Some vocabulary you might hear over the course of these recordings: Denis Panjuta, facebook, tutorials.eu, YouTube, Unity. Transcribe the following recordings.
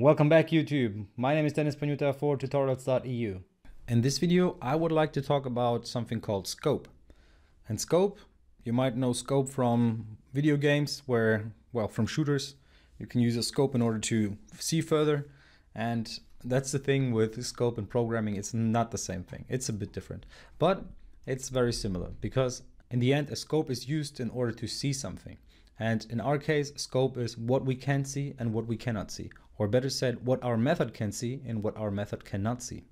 Welcome back, YouTube. My name is Denis Panjuta for tutorials.eu. In this video, I would like to talk about something called scope. And scope, you might know scope from video games where, well, from shooters, you can use a scope in order to see further. And that's the thing with scope and programming. It's not the same thing. It's a bit different, but it's very similar because in the end, a scope is used in order to see something. And in our case, scope is what we can see and what we cannot see, or better said, what our method can see and what our method cannot see,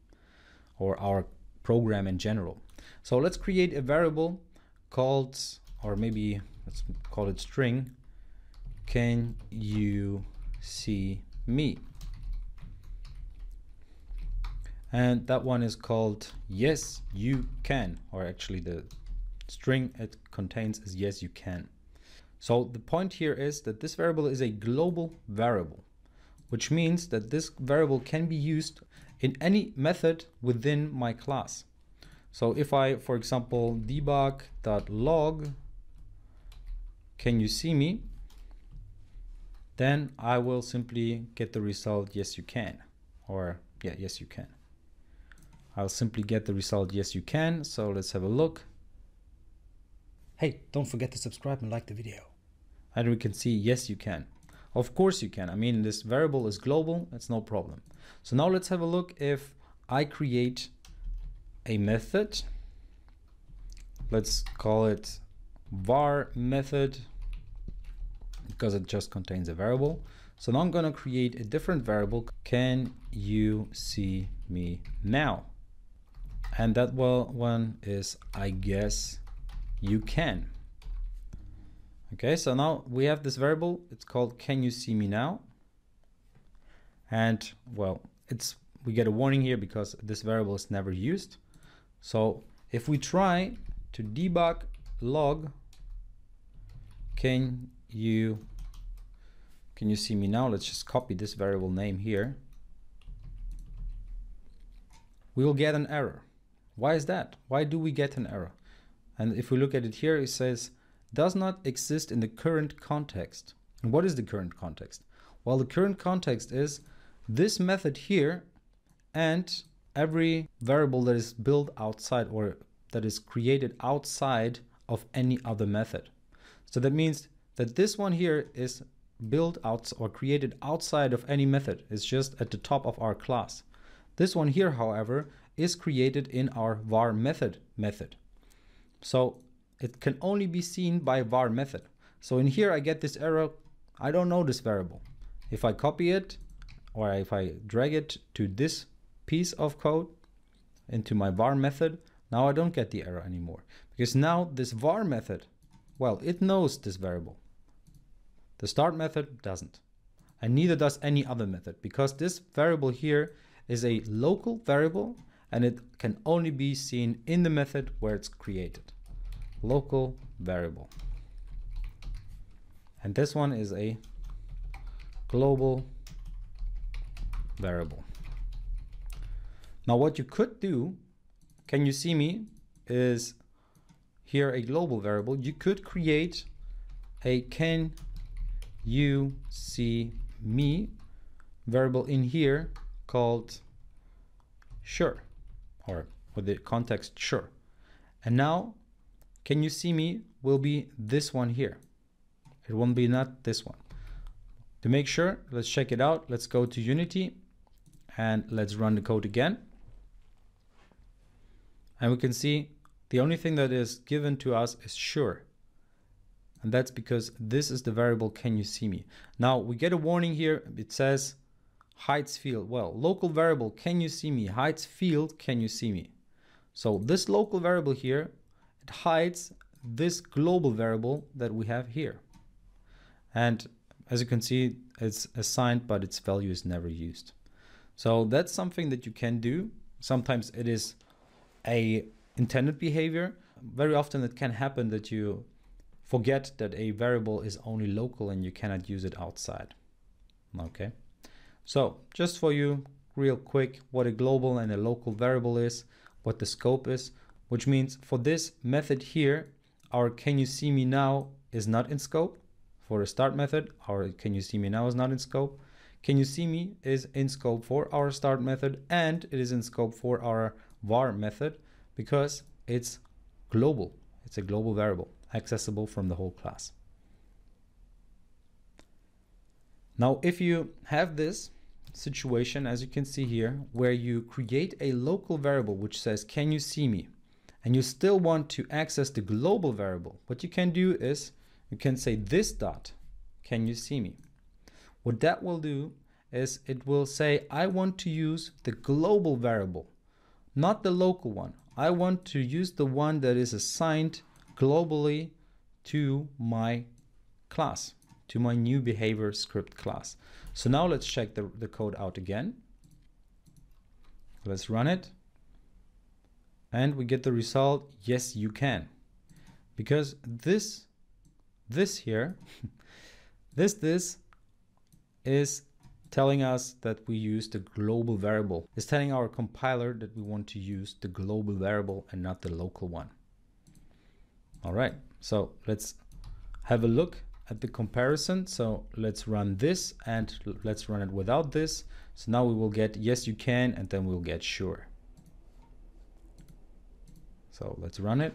or our program in general. So let's create a variable called, or maybe let's call it string, can you see me? And that one is called yes, you can, or actually the string it contains is yes, you can. So the point here is that this variable is a global variable, which means that this variable can be used in any method within my class. So if I, for example, debug.log, can you see me? Then I will simply get the result, yes, you can, or yeah, yes, you can. I'll simply get the result, yes, you can. So let's have a look. Hey, don't forget to subscribe and like the video. And we can see, yes, you can. Of course you can. I mean, this variable is global. It's no problem. So now let's have a look if I create a method. Let's call it var method because it just contains a variable. So now I'm going to create a different variable. Can you see me now? And that one is, I guess, you can. Okay, so now we have this variable. It's called can you see me now? And well, we get a warning here because this variable is never used. So if we try to debug log can you see me now? Let's just copy this variable name here. We will get an error. Why is that? Why do we get an error? And if we look at it here, it says, does not exist in the current context. And what is the current context? Well, the current context is this method here and every variable that is built outside or that is created outside of any other method. So that means that this one here is built out or created outside of any method. It's just at the top of our class. This one here, however, is created in our var method. So it can only be seen by var method. So in here, I get this error. I don't know this variable. If I copy it or if I drag it to this piece of code into my var method, now I don't get the error anymore because now this var method, well, it knows this variable. The start method doesn't, and neither does any other method because this variable here is a local variable and it can only be seen in the method where it's created. Local variable. And this one is a global variable. Now what you could do, can you see me, is here a global variable. You could create a can you see me variable in here called sure, or with the context sure. And now can you see me will be this one here. It won't be not this one. To make sure, let's check it out. Let's go to Unity and let's run the code again. And we can see the only thing that is given to us is sure. And that's because this is the variable can you see me. Now we get a warning here. It says hides field. Well, local variable can you see me hides field can you see me. So this local variable here, it hides this global variable that we have here. And as you can see, it's assigned, but its value is never used. So that's something that you can do. Sometimes it is a intended behavior. Very often it can happen that you forget that a variable is only local and you cannot use it outside. Okay. So just for you real quick, what a global and a local variable is, what the scope is, which means for this method here, our can you see me now is not in scope. For a start method, our can you see me now is not in scope. can you see me is in scope for our start method, and it is in scope for our var method because it's global. It's a global variable accessible from the whole class. Now, if you have this situation, as you can see here, where you create a local variable which says, can you see me? And you still want to access the global variable, what you can do is you can say this dot, can you see me? What that will do is it will say, I want to use the global variable, not the local one. I want to use the one that is assigned globally to my class, to my new behavior script class. So now let's check the code out again. Let's run it. And we get the result, yes, you can. Because this here, this is telling us that we use the global variable. It's telling our compiler that we want to use the global variable and not the local one. All right, so let's have a look at the comparison. So let's run this and let's run it without this. So now we will get yes, you can, and then we'll get sure. So let's run it.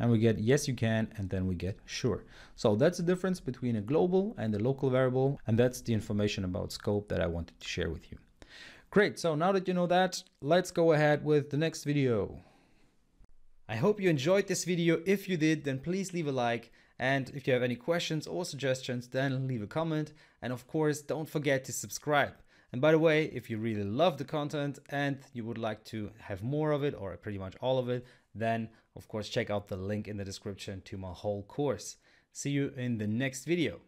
And we get yes, you can, and then we get sure. So that's the difference between a global and a local variable. And that's the information about scope that I wanted to share with you. Great. So now that you know that, let's go ahead with the next video. I hope you enjoyed this video. If you did, then please leave a like. And if you have any questions or suggestions, then leave a comment. And of course, don't forget to subscribe. And by the way, if you really love the content and you would like to have more of it, or pretty much all of it, then of course, check out the link in the description to my whole course. See you in the next video.